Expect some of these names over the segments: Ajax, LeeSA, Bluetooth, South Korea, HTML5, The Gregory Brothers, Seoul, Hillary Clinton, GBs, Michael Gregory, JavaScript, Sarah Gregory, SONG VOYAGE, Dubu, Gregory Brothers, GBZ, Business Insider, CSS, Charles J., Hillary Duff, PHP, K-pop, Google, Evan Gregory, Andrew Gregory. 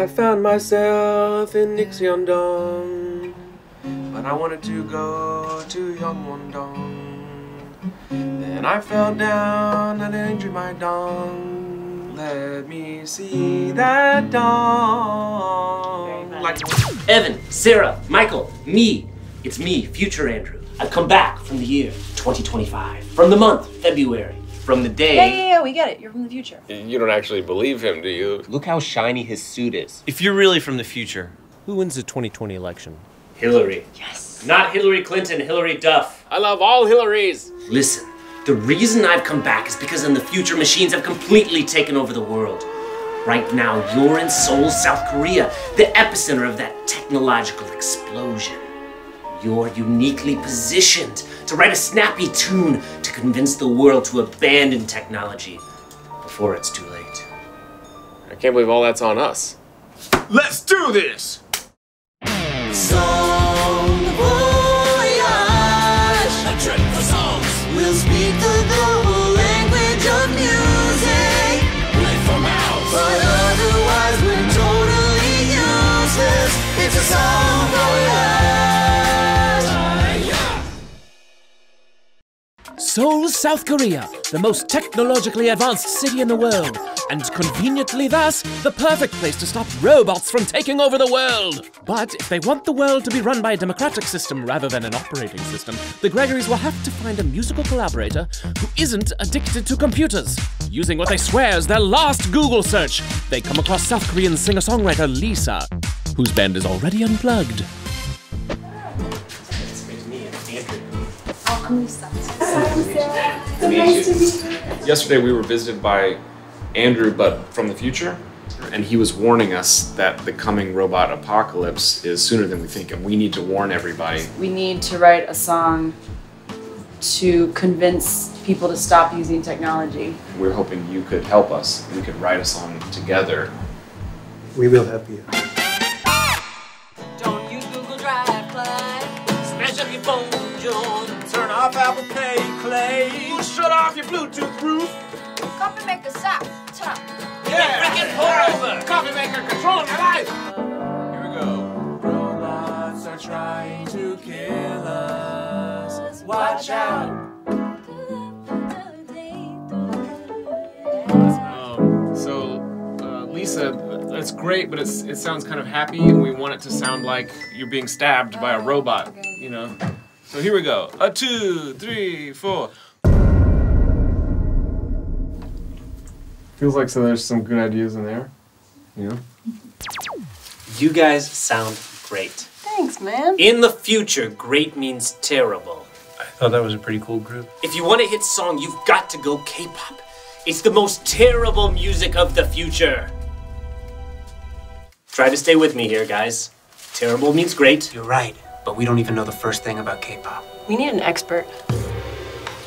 I found myself in Nixyondong, but I wanted to go to Yongwondong. Then I fell down and injured my dong. Let me see that dong. Like Evan, Sarah, Michael, me. It's me, future Andrew. I've come back from the year 2025, from the month February. From the day. Yeah, we get it. You're from the future. You don't actually believe him, do you? Look how shiny his suit is. If you're really from the future, who wins the 2020 election? Hillary. Yes. Not Hillary Clinton, Hillary Duff. I love all Hillarys. Listen, the reason I've come back is because in the future, machines have completely taken over the world. Right now, you're in Seoul, South Korea, the epicenter of that technological explosion. You're uniquely positioned to write a snappy tune to convince the world to abandon technology before it's too late. I can't believe all that's on us. Let's do this! Song voyage, a trip for songs. We'll speak the global language of music. Live for mouths, but otherwise we're totally useless. It's a song voyage. Seoul, South Korea, the most technologically advanced city in the world, and conveniently thus, the perfect place to stop robots from taking over the world. But if they want the world to be run by a democratic system rather than an operating system, the Gregorys will have to find a musical collaborator who isn't addicted to computers. Using what they swear is their last Google search, they come across South Korean singer-songwriter LeeSA, whose band is already unplugged. Yesterday we were visited by Andrew, but from the future, and he was warning us that the coming robot apocalypse is sooner than we think, and we need to warn everybody. We need to write a song to convince people to stop using technology. We're hoping you could help us. We could write a song together. We will help you. Don't use Google Drive, play. Smash up your phone. Turn off Apple Pay, Clay. Shut off your Bluetooth roof. Coffee maker stop. Top. Yeah, freaking pour over. Coffee maker control your life. Here we go. Robots are trying to kill us. Watch out. LeeSA, that's great, but it sounds kind of happy, and we want it to sound like you're being stabbed by a robot. Okay. You know. So here we go. 1, 2, 3, 4. Feels like so there's some good ideas in there. You know? You guys sound great. Thanks, man. In the future, great means terrible. I thought that was a pretty cool group. If you want to hit song, you've got to go K-pop. It's the most terrible music of the future. Try to stay with me here, guys. Terrible means great. You're right. But we don't even know the first thing about K-pop. We need an expert.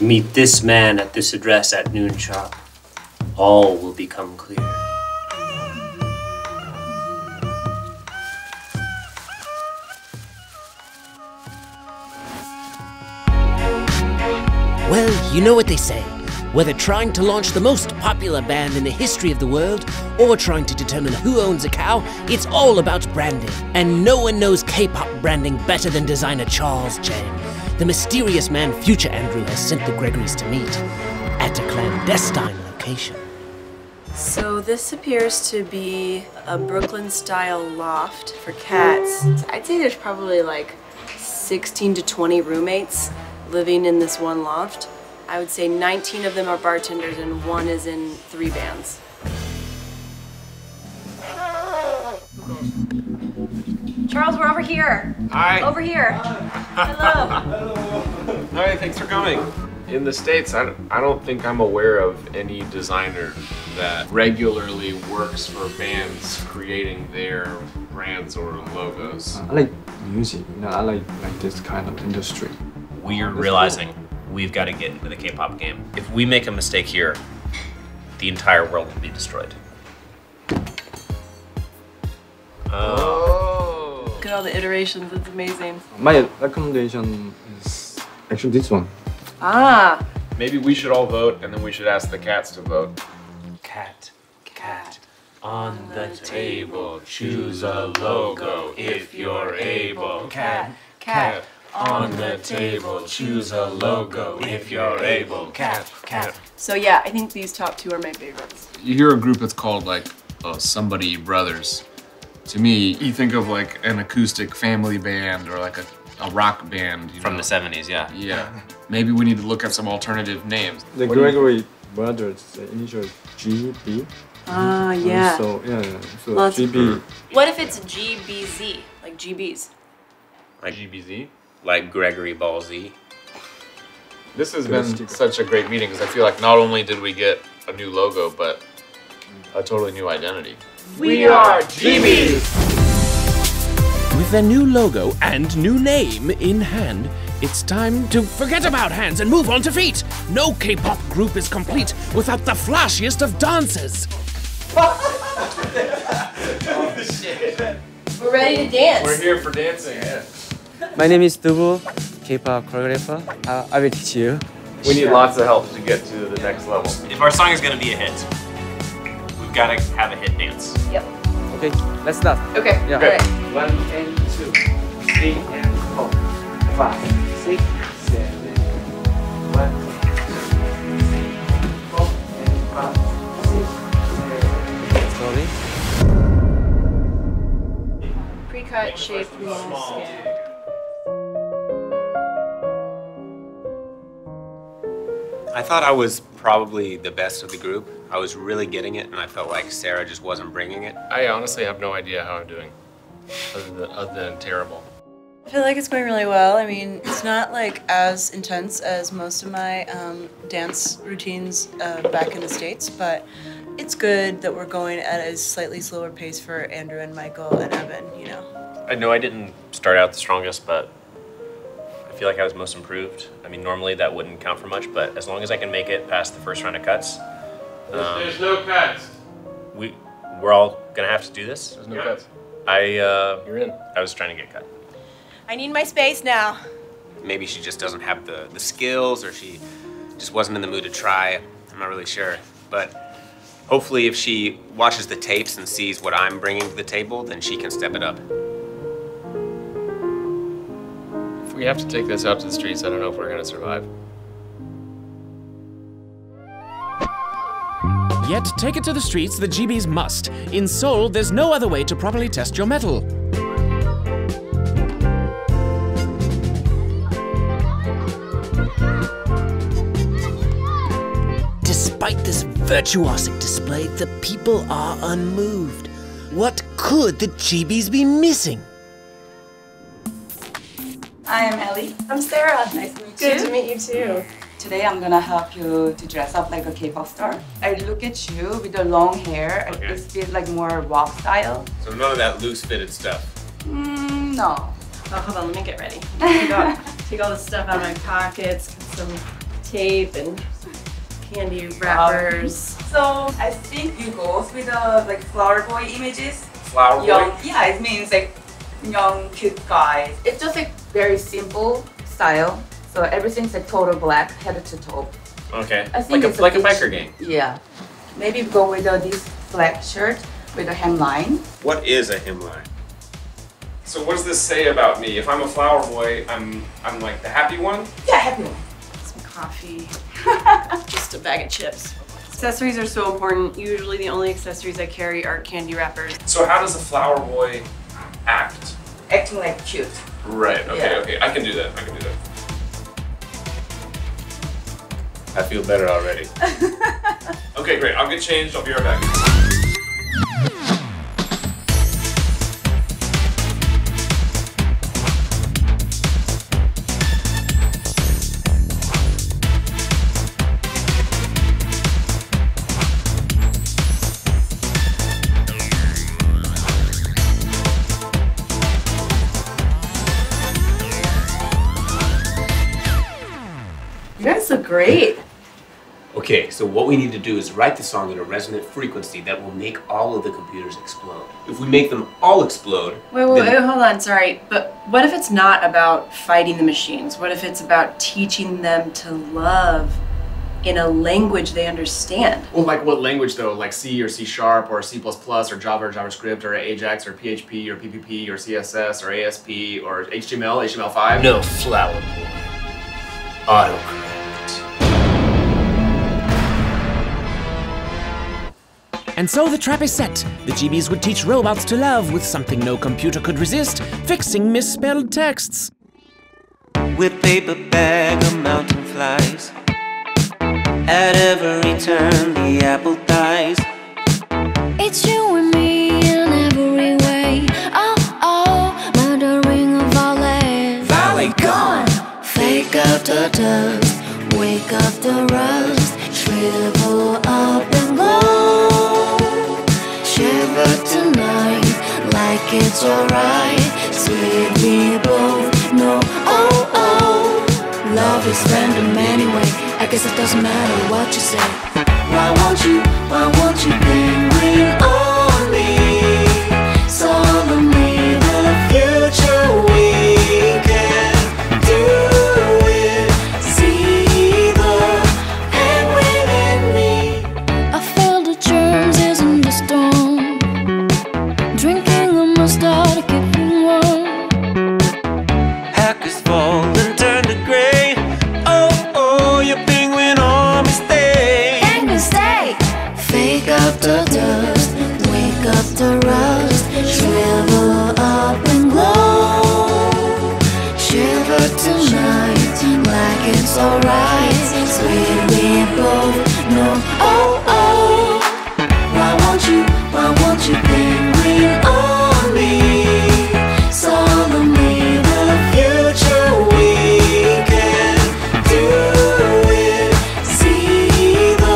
Meet this man at this address at noon sharp. All will become clear. Well, you know what they say. Whether trying to launch the most popular band in the history of the world, or trying to determine who owns a cow, it's all about branding. And no one knows K-pop branding better than designer Charles J., the mysterious man future Andrew has sent the Gregorys to meet at a clandestine location. So this appears to be a Brooklyn-style loft for cats. I'd say there's probably like 16 to 20 roommates living in this one loft. I would say 19 of them are bartenders and one is in 3 bands. Charles, we're over here. Hi. Over here. Hello. Hello. Hi, thanks for coming. In the States, I don't think I'm aware of any designer that regularly works for bands creating their brands or logos. I like music, you know, I like this kind of industry. We're realizing we've got to get into the K-pop game. If we make a mistake here, the entire world will be destroyed. Oh. Look at all the iterations, it's amazing. My recommendation is actually this one. Ah. Maybe we should all vote, and then we should ask the cats to vote. Cat. Cat. on the table. Choose a logo if you're able. Cat, cat, on the table. Choose a logo if you're able. Cat, cat. So yeah, I think these top two are my favorites. You hear a group that's called like Somebody Brothers. To me, you think of like an acoustic family band or like a rock band. You From know? The 70s, yeah. Yeah. Maybe we need to look at some alternative names. The Gregory Brothers, the initial GB. Ah, yeah. So, yeah, so well, GB. What if it's GBZ, like GBs? Like GBZ? Like Gregory Ball Z. This has been such a great meeting because I feel like not only did we get a new logo, but a totally new identity. We are GBs! With their new logo and new name in hand, it's time to forget about hands and move on to feet! No K-pop group is complete without the flashiest of dances! Oh, shit. We're ready to dance! We're here for dancing, yeah. My name is Dubu, K-pop choreographer. I will teach you. We need lots of help to get to the next level. If our song is going to be a hit, gotta have a hit dance. Yep. Okay, let's start. Okay. Yeah. Okay. Right. 1 and 2, 3 and 4, 5, 6, 7. 1, 2, 3, 4, and 5, 6, 7. Slowly. Pre-cut shape. I thought I was probably the best of the group. I was really getting it, and I felt like Sarah just wasn't bringing it. I honestly have no idea how I'm doing, other than terrible. I feel like it's going really well. I mean, it's not like as intense as most of my dance routines back in the States, but it's good that we're going at a slightly slower pace for Andrew and Michael and Evan, you know? I know I didn't start out the strongest, but I feel like I was most improved. I mean, normally that wouldn't count for much, but as long as I can make it past the first round of cuts. There's no cuts. We're all gonna have to do this. There's no cuts. You're in. I was trying to get cut. I need my space now. Maybe she just doesn't have the skills, or she just wasn't in the mood to try. I'm not really sure, but hopefully if she watches the tapes and sees what I'm bringing to the table, then she can step it up. We have to take this out to the streets. I don't know if we're gonna survive. Yet, take it to the streets, the GBs must. In Seoul, there's no other way to properly test your mettle. Despite this virtuosic display, the people are unmoved. What could the GBs be missing? I am Ellie. I'm Sarah. Nice to meet you. Good to meet you too. Today I'm gonna help you to dress up like a K-pop star. I look at you with the long hair. Okay. It's a bit like more rock style. So none of that loose-fitted stuff. No. Well, hold on. Let me get ready. Take all the stuff out of my pockets, some tape and candy wrappers. So I think you go with the like flower boy images. Flower boy. Yeah, it means like young, cute guys. It's just like very simple style. So everything's like total black, head to toe. Okay. I think it's like a biker gang. Yeah. Maybe go with this black shirt with a hemline. What is a hemline? So what does this say about me? If I'm a flower boy, I'm like the happy one? Yeah, happy one. Some coffee. Just a bag of chips. Accessories are so important. Usually the only accessories I carry are candy wrappers. So how does a flower boy act? Acting like cute. Right, okay, yeah. Okay. I can do that, I can do that. I feel better already. Okay, great, I'll get changed, I'll be right back. You guys look great. Okay, so what we need to do is write the song at a resonant frequency that will make all of the computers explode. If we make them all explode... Wait, hold on, sorry. But what if it's not about fighting the machines? What if it's about teaching them to love in a language they understand. Well, like what language though? Like C or C# or C++ or Java or JavaScript or Ajax or PHP or PPP or CSS or ASP or HTML, HTML5? No, flower boy. Autocorrect. And so the trap is set. The GBs would teach robots to love with something no computer could resist, fixing misspelled texts. With paper bag of mountain flies, at every turn the apple dies. It's you and me in every way. Oh, oh, murdering a volley. Valley gone. Fake up the dust, wake up the rust. Shrivel up and go. Shiver tonight like it's alright. Sweet we both know. Oh, oh, love is random anyway. I guess it doesn't matter what you say. Why won't you penguin on me? Solemnly the future we can do it. See the penguin in me. I feel the germs is in the storm. Drinking a mustard to keep me warm. Hackers fall and turn to grey. Wake up the dust, wake up the rust. Shrivel up and glow. Shiver tonight like it's alright. Sweet we both know. Oh, oh, why won't you penguin on me? Solemnly the future we can do it. See the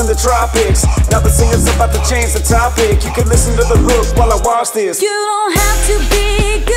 in the tropics. Now the singer's about to change the topic. You can listen to the hook while I watch this. You don't have to be good.